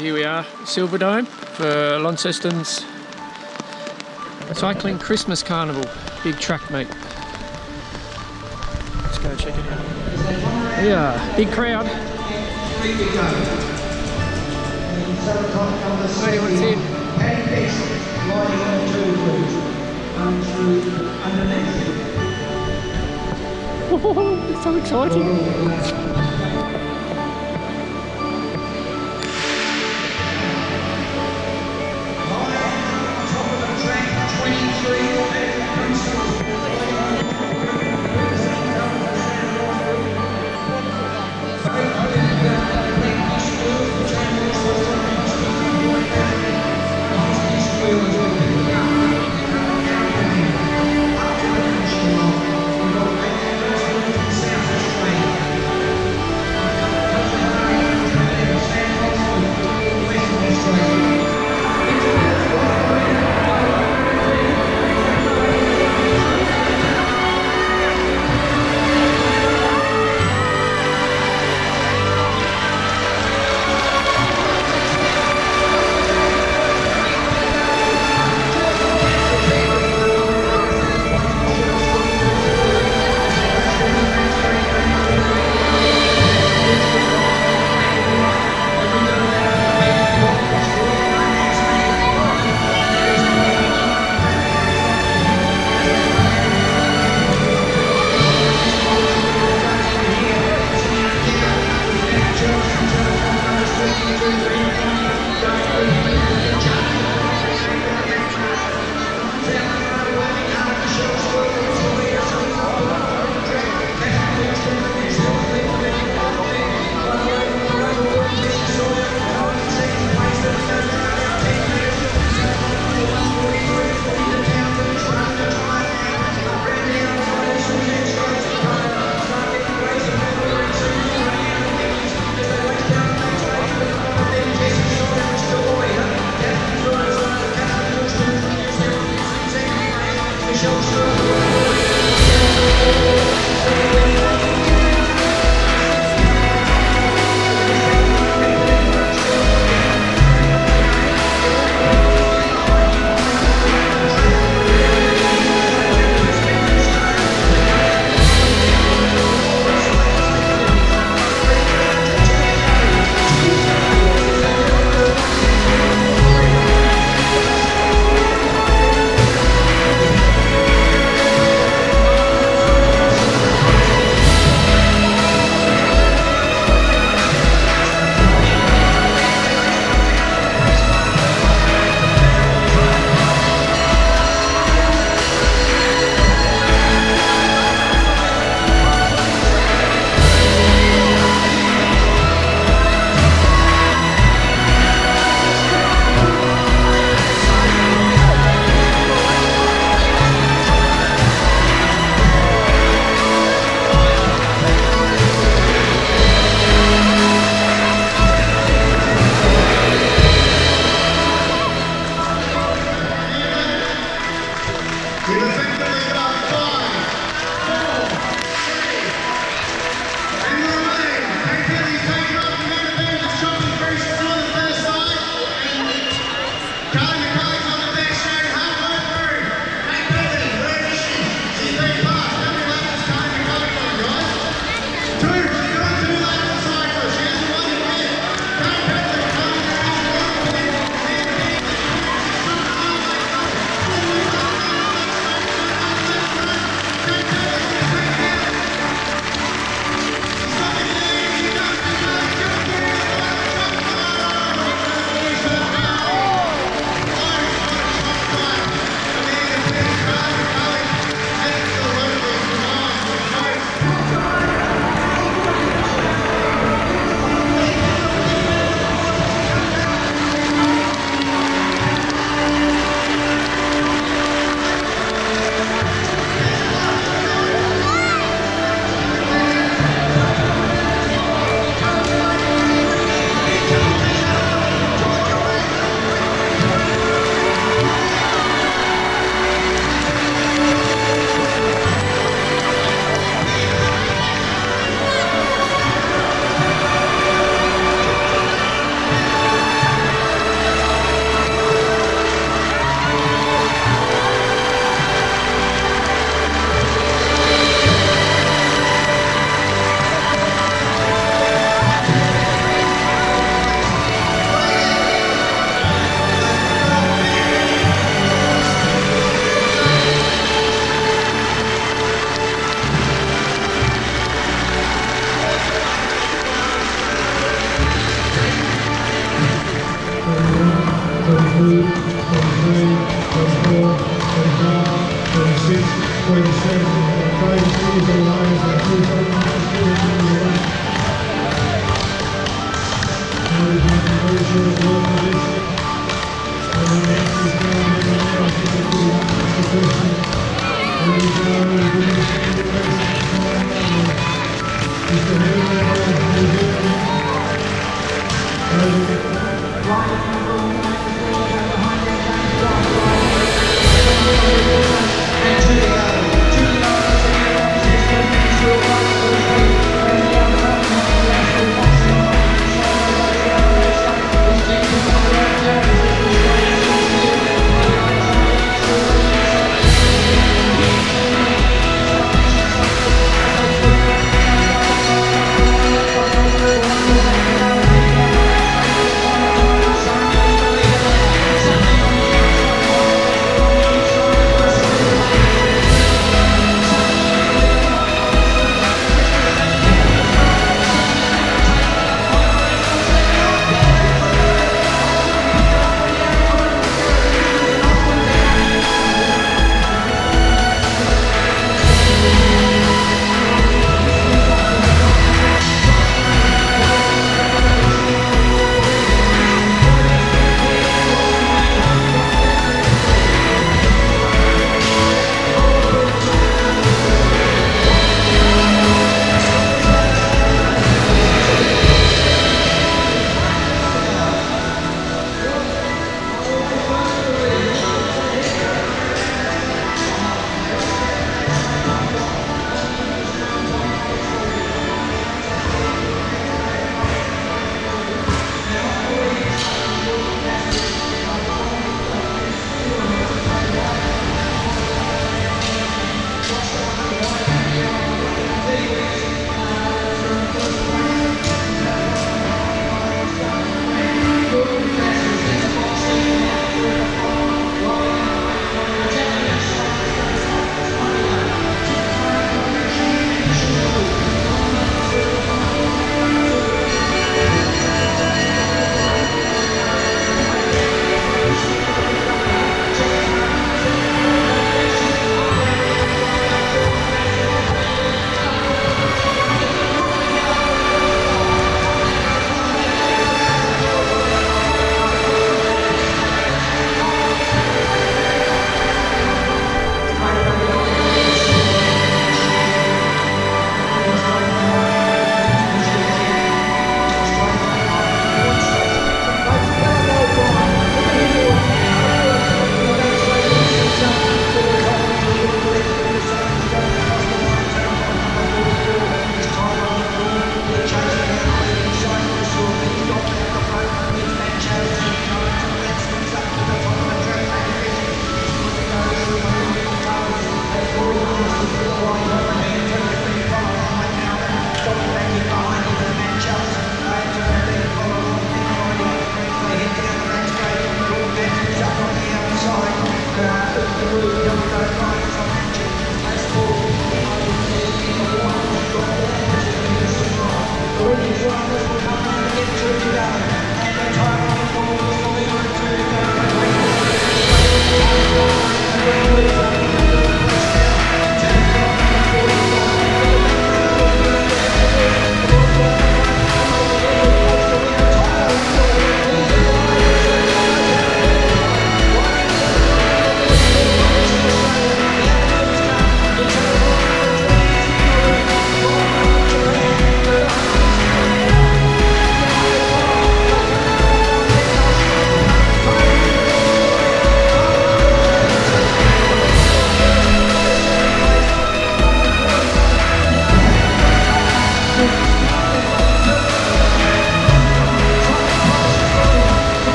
Here we are, Silverdome for Launceston's Cycling Christmas Carnival. Big track meet. Let's go check it out. Yeah, big crowd. See what's in. Oh, it's so exciting.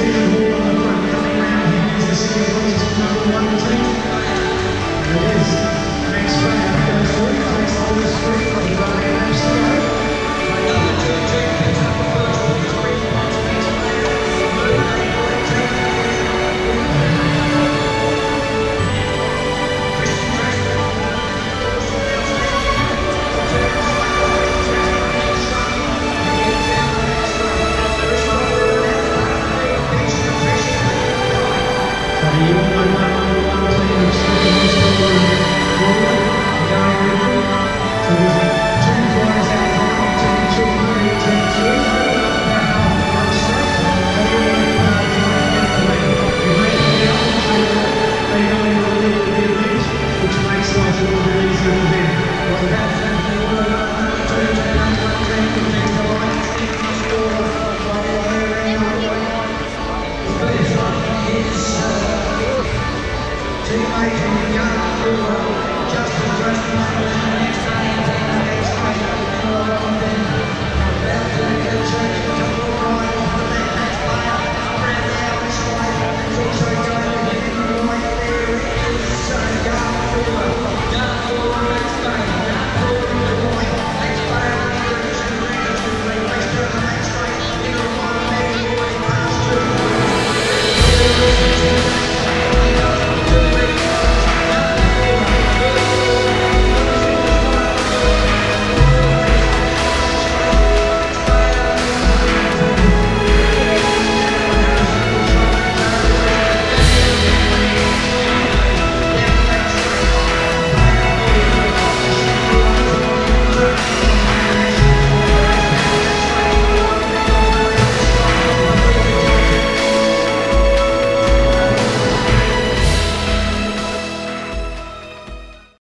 It's